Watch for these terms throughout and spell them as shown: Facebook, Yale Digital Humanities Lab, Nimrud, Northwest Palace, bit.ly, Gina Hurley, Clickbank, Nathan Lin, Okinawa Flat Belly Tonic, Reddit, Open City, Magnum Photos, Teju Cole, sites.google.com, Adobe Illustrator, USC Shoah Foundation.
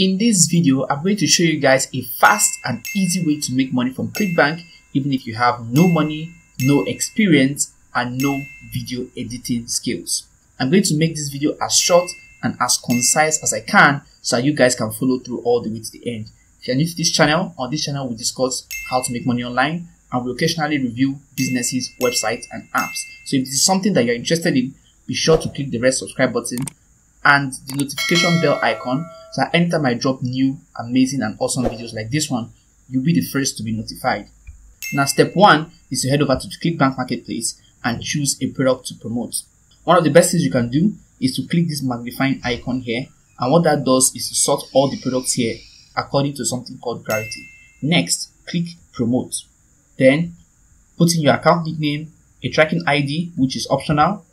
In this video, I'm going to show you guys a fast and easy way to make money from Clickbank, even if you have no money, no experience, and no video editing skills. I'm going to make this video as short and as concise as I can so that you guys can follow through all the way to the end. If you're new to this channel, on this channel we discuss how to make money online, and we occasionally review businesses, websites, and apps. So if this is something that you're interested in, be sure to click the red subscribe button and the notification bell icon so that anytime I drop new, amazing, and awesome videos like this one, you'll be the first to be notified. Now, step one is to head over to the Clickbank marketplace and choose a product to promote. One of the best things you can do is to click this magnifying icon here, and what that does is to sort all the products here according to something called priority. Next, click promote. Then put in your account nickname, a tracking ID which is optional,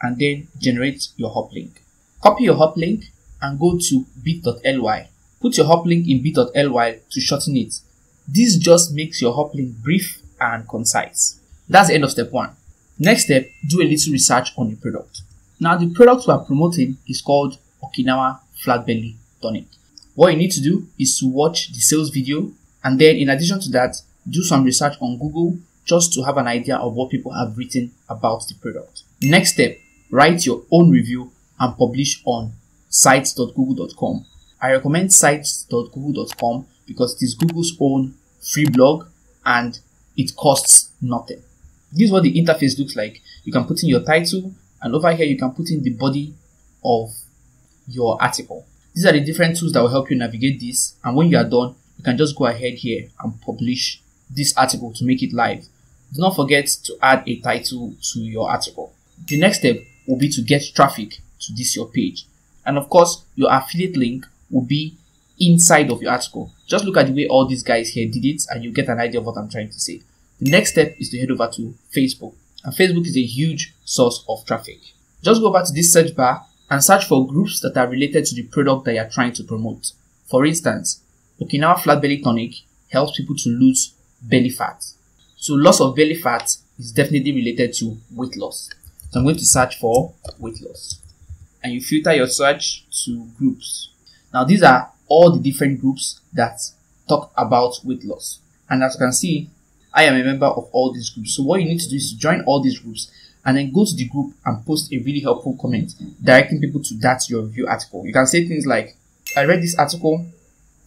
and then generate your hop link. Copy your hop link and go to bit.ly. Put your hop link in bit.ly to shorten it. This just makes your hop link brief and concise. That's the end of step one. Next step, do a little research on the product. Now, the product we are promoting is called Okinawa Flat Belly Tonic. What you need to do is to watch the sales video, and then in addition to that, do some research on Google just to have an idea of what people have written about the product. Next step, write your own review and publish on sites.google.com. I recommend sites.google.com because it is Google's own free blog and it costs nothing. This is what the interface looks like. You can put in your title, and over here you can put in the body of your article. These are the different tools that will help you navigate this, and when you are done, you can just go ahead here and publish this article to make it live. Do not forget to add a title to your article. The next step will be to get traffic to this your page. And of course, your affiliate link will be inside of your article. Just look at the way all these guys here did it and you get an idea of what I'm trying to say. The next step is to head over to Facebook. And Facebook is a huge source of traffic. Just go over to this search bar and search for groups that are related to the product that you're trying to promote. For instance, Okinawa Flat Belly Tonic helps people to lose belly fat. So loss of belly fat is definitely related to weight loss. So I'm going to search for weight loss. And you filter your search to groups. Now, these are all the different groups that talk about weight loss. And as you can see, I am a member of all these groups. So what you need to do is to join all these groups and then go to the group and post a really helpful comment directing people to that your review article. You can say things like, I read this article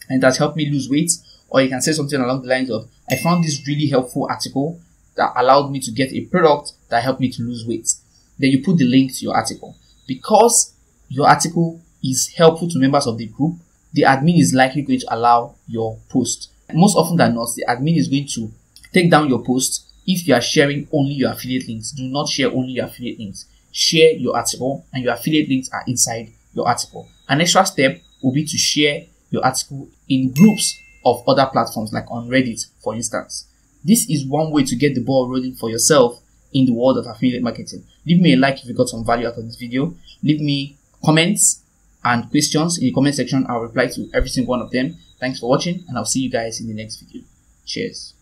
and that helped me lose weight. Or you can say something along the lines of, I found this really helpful article that allowed me to get a product that helped me to lose weight. Then you put the link to your article. Because your article is helpful to members of the group, the admin is likely going to allow your post. And most often than not, the admin is going to take down your post if you are sharing only your affiliate links. Do not share only your affiliate links. Share your article, and your affiliate links are inside your article. An extra step will be to share your article in groups of other platforms, like on Reddit, for instance. This is one way to get the ball rolling for yourself in the world of affiliate marketing. Leave me a like if you got some value out of this video. Leave me comments and questions in the comment section. I'll reply to every single one of them. Thanks for watching, and I'll see you guys in the next video. Cheers.